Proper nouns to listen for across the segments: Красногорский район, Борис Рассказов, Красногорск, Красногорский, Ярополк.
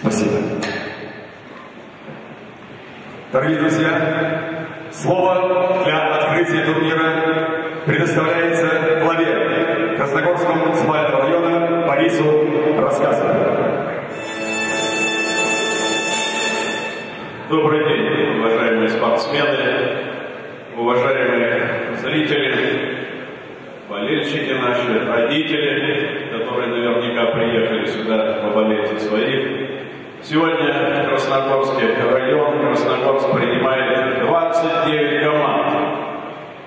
Спасибо. Дорогие друзья, слово для открытия турнира предоставляется главе Красногорского муниципального района Борису Рассказову. Добрый день, уважаемые спортсмены, уважаемые зрители, болельщики наши, родители, которые наверняка приехали сюда поболеть за своих. Сегодня Красногорский район, Красногорск принимает 29 команд.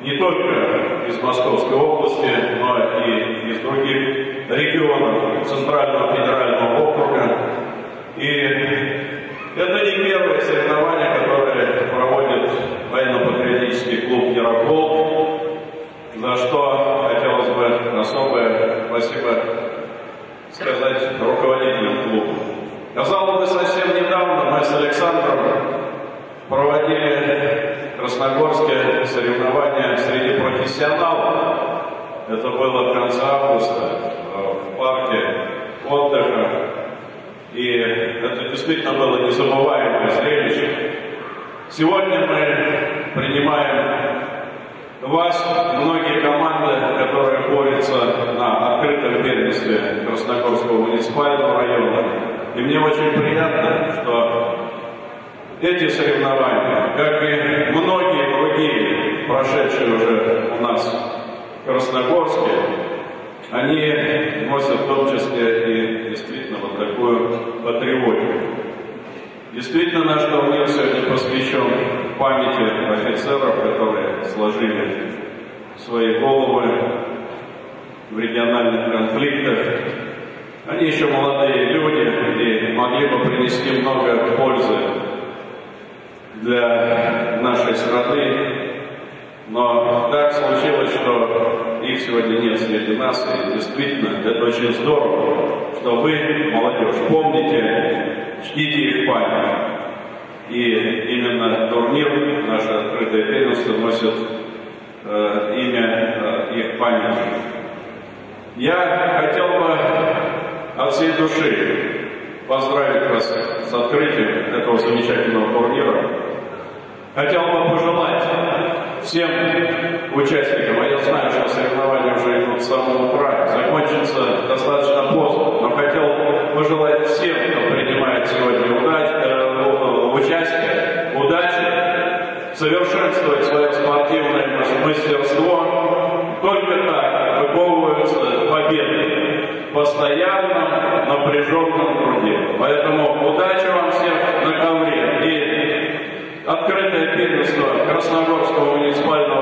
Не только из Московской области, но и из других регионов Центрального федерального округа. И это не первое соревнование, которое проводит военно-патриотический клуб «Ярополк», за что хотелось бы особое спасибо сказать руководителям клуба. Казалось бы, совсем недавно мы с Александром проводили красногорские соревнования среди профессионалов. Это было в конце августа в парке отдыха. И это действительно было незабываемое зрелище. Сегодня мы принимаем вас, многие команды, которые борются на открытом первенстве Красногорского муниципального района. И мне очень приятно, что эти соревнования, как и многие другие, прошедшие уже у нас в Красногорске, они носят в том числе и действительно вот такую патриотику. Действительно, наш турнир сегодня посвящен памяти офицеров, которые сложили свои головы в региональных конфликтах. Они еще молодые люди и могли бы принести много пользы для нашей страны, но так случилось, что их сегодня нет среди нас, и действительно это очень здорово, что вы, молодежь, помните, чтите их память. И именно турнир, наше открытое первенство, носит имя их памяти. Я хотел бы от всей души поздравить вас с открытием этого замечательного турнира. Хотел бы пожелать всем участникам, а я знаю, что соревнования уже идут с самого утра, закончатся достаточно поздно, но хотел пожелать всем, кто принимает сегодня участие, удачи, совершенствовать свое спортивное мастерство. Только так выковываются победы в постоянном напряженном труде. Поэтому удачи вам всем на ковре. И открытое первенство Красногорского муниципального